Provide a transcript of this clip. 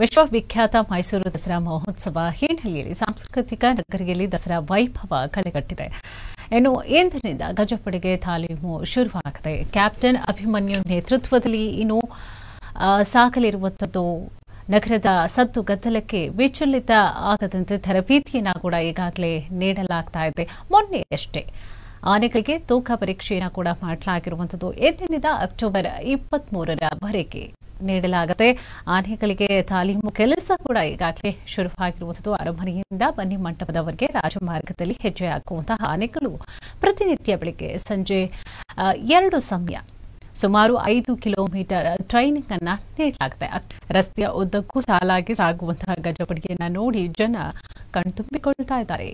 ವಿಶ್ವವಿಖ್ಯಾತ ಮೈಸೂರು ದಸರಾ ಮಹೋತ್ಸವ ಹಿನ್ನೆಲೆಯಲ್ಲಿ ಸಾಂಸ್ಕೃತಿಕ ನಗರಿಯಲ್ಲಿ ದಸರಾ ವೈಭವ ಕಳೆಗಟ್ಟಿದೆ. ಇನ್ನು ಇಂದಿನಿಂದ ಗಜಪಡೆಗೆ ತಾಲೀಮು ಶುರುವಾಗಿದೆ. ಕ್ಯಾಪ್ಟನ್ ಅಭಿಮನ್ಯು ನೇತೃತ್ವದಲ್ಲಿ ಇನ್ನು ಸಾಕಲಿರುವಂಥದ್ದು ನಗರದ ಸದ್ದು ಗದ್ದಲಕ್ಕೆ ವಿಚಲಿತ ಆಗದಂತೆ ತರಬೇತಿಯನ್ನು ಕೂಡ ಈಗಾಗಲೇ ನೀಡಲಾಗ್ತಾ ಇದೆ. ಮೊನ್ನೆಯಷ್ಟೇ ಆನೆಗಳಿಗೆ ತೂಕ ಪರೀಕ್ಷೆಯನ್ನು ಕೂಡ ಮಾಡಲಾಗಿರುವಂಥದ್ದು. ಇಂದಿನಿಂದ ಅಕ್ಟೋಬರ್ 23ರವರೆಗೆ ನೀಡಲಾಗುತ್ತೆ. ಆನೆಗಳಿಗೆ ತಾಲೀಮು ಕೆಲಸ ಕೂಡ ಈಗಾಗಲೇ ಶುರುವಾಗಿರುವಂಥದ್ದು. ಅರಮನೆಯಿಂದ ಬನ್ನಿ ಮಂಟಪದವರೆಗೆ ರಾಜಮಾರ್ಗದಲ್ಲಿ ಹೆಜ್ಜೆ ಹಾಕುವಂತಹ ಆನೆಗಳು ಪ್ರತಿನಿತ್ಯ ಬೆಳಗ್ಗೆ ಸಂಜೆ 2 ಸಮಯ ಸುಮಾರು 5 ಕಿಲೋಮೀಟರ್ ಟ್ರೈನಿಂಗ್ ಅನ್ನ ನೀಡಲಾಗುತ್ತೆ. ರಸ್ತೆಯ ಉದ್ದಕ್ಕೂ ಸಾಲಾಗಿ ಸಾಗುವಂತಹ ಗಜಪಡೆಯನ್ನು ನೋಡಿ ಜನ ಕಣ್ತುಂಬಿಕೊಳ್ತಾ ಇದ್ದಾರೆ.